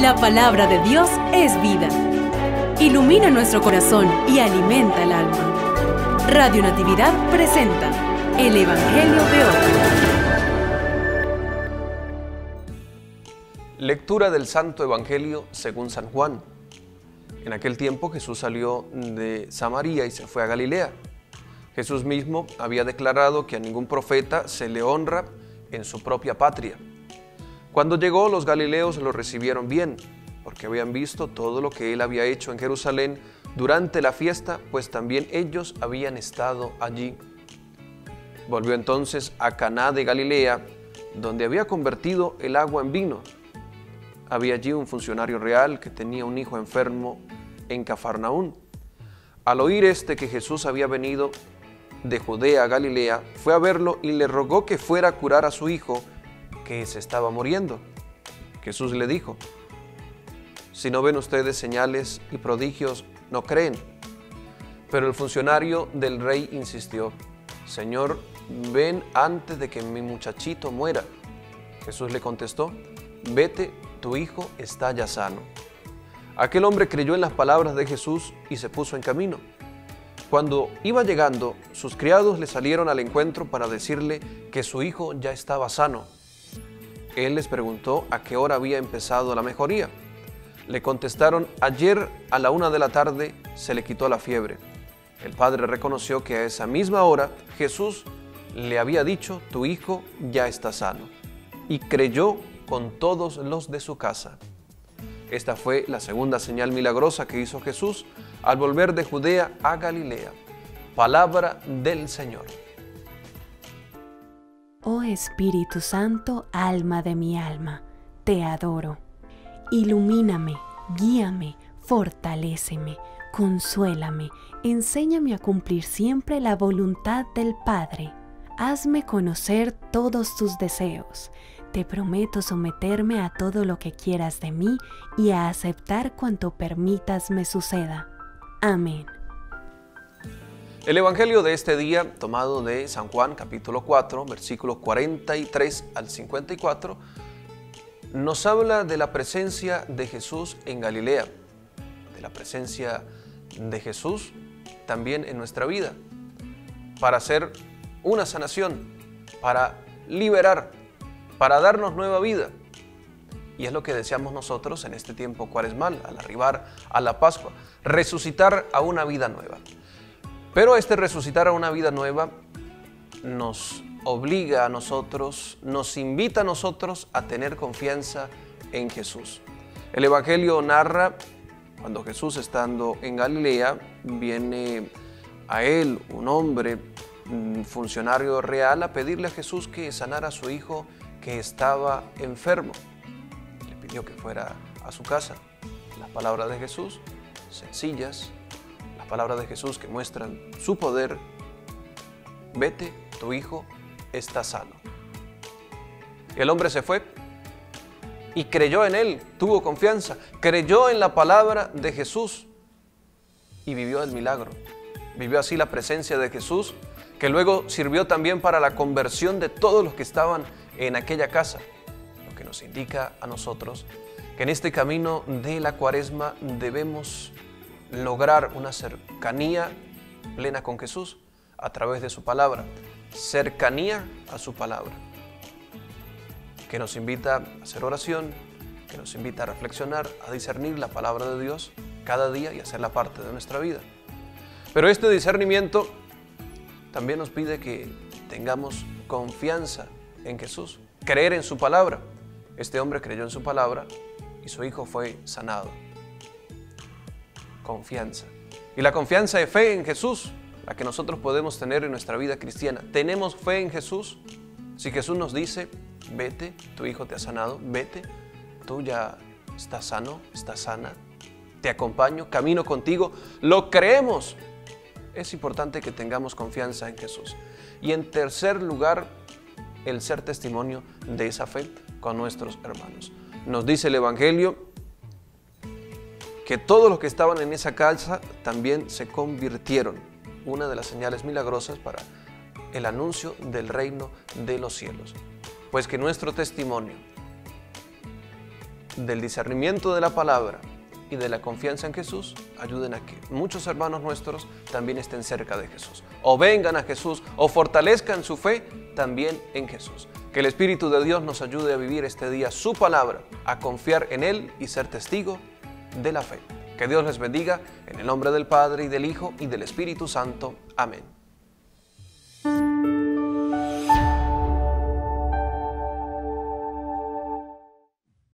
La palabra de Dios es vida. Ilumina nuestro corazón y alimenta el alma. Radio Natividad presenta el Evangelio de hoy. Lectura del Santo Evangelio según San Juan. En aquel tiempo Jesús salió de Samaria y se fue a Galilea. Jesús mismo había declarado que a ningún profeta se le honra en su propia patria. Cuando llegó, los galileos lo recibieron bien, porque habían visto todo lo que él había hecho en Jerusalén durante la fiesta, pues también ellos habían estado allí. Volvió entonces a Caná de Galilea, donde había convertido el agua en vino. Había allí un funcionario real que tenía un hijo enfermo en Cafarnaún. Al oír que Jesús había venido de Judea a Galilea, fue a verlo y le rogó que fuera a curar a su hijo, que se estaba muriendo. Jesús le dijo: si no ven ustedes señales y prodigios, no creen. Pero el funcionario del rey insistió: Señor, ven antes de que mi muchachito muera. Jesús le contestó: vete, tu hijo está ya sano. Aquel hombre creyó en las palabras de Jesús y se puso en camino. Cuando iba llegando, sus criados le salieron al encuentro para decirle que su hijo ya estaba sano. Él les preguntó a qué hora había empezado la mejoría. Le contestaron: ayer a la 1 de la tarde se le quitó la fiebre. El padre reconoció que a esa misma hora Jesús le había dicho: tu hijo ya está sano. Y creyó con todos los de su casa. Esta fue la segunda señal milagrosa que hizo Jesús al volver de Judea a Galilea. Palabra del Señor. Oh Espíritu Santo, alma de mi alma, te adoro. Ilumíname, guíame, fortaléceme, consuélame, enséñame a cumplir siempre la voluntad del Padre. Hazme conocer todos tus deseos. Te prometo someterme a todo lo que quieras de mí y a aceptar cuanto permitas me suceda. Amén. El Evangelio de este día, tomado de San Juan, capítulo 4, versículos 43 al 54, nos habla de la presencia de Jesús en Galilea, de la presencia de Jesús también en nuestra vida, para hacer una sanación, para liberar, para darnos nueva vida. Y es lo que deseamos nosotros en este tiempo cuaresmal, al arribar a la Pascua, resucitar a una vida nueva. Pero este resucitar a una vida nueva nos obliga a nosotros, nos invita a nosotros a tener confianza en Jesús. El Evangelio narra cuando Jesús, estando en Galilea, viene a él un hombre, un funcionario real, a pedirle a Jesús que sanara a su hijo que estaba enfermo. Le pidió que fuera a su casa. Las palabras de Jesús, sencillas, las palabras de Jesús que muestran su poder: vete, tu hijo está sano. El hombre se fue y creyó en él, tuvo confianza, creyó en la palabra de Jesús y vivió el milagro. Vivió así la presencia de Jesús, que luego sirvió también para la conversión de todos los que estaban en aquella casa, lo que nos indica a nosotros que en este camino de la Cuaresma debemos lograr una cercanía plena con Jesús a través de su palabra, cercanía a su palabra, que nos invita a hacer oración, que nos invita a reflexionar, a discernir la palabra de Dios cada día y hacerla parte de nuestra vida. Pero este discernimiento también nos pide que tengamos confianza en Jesús, creer en su palabra. Este hombre creyó en su palabra y su hijo fue sanado. Confianza. Y la confianza de fe en Jesús, la que nosotros podemos tener en nuestra vida cristiana. ¿Tenemos fe en Jesús? Si Jesús nos dice: vete, tu hijo te ha sanado, vete, tú ya estás sano, estás sana, te acompaño, camino contigo, lo creemos. Es importante que tengamos confianza en Jesús. Y en tercer lugar, el ser testimonio de esa fe con nuestros hermanos. Nos dice el Evangelio que todos los que estaban en esa casa también se convirtieron. Una de las señales milagrosas para el anuncio del reino de los cielos. Pues que nuestro testimonio del discernimiento de la palabra y de la confianza en Jesús, ayuden a que muchos hermanos nuestros también estén cerca de Jesús, o vengan a Jesús, o fortalezcan su fe también en Jesús. Que el Espíritu de Dios nos ayude a vivir este día su palabra, a confiar en Él y ser testigo de la fe. Que Dios les bendiga, en el nombre del Padre, y del Hijo, y del Espíritu Santo. Amén.